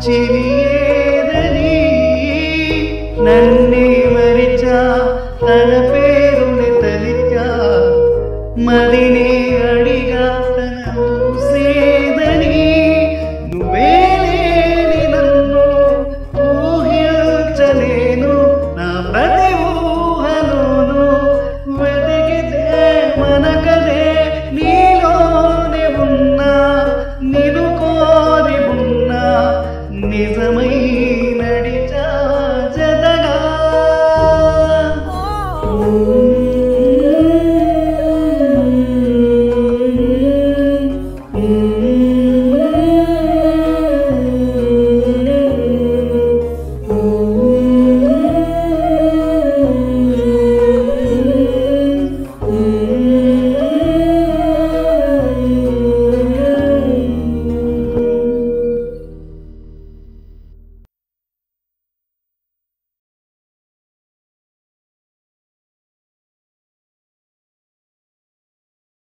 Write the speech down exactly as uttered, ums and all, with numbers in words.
T V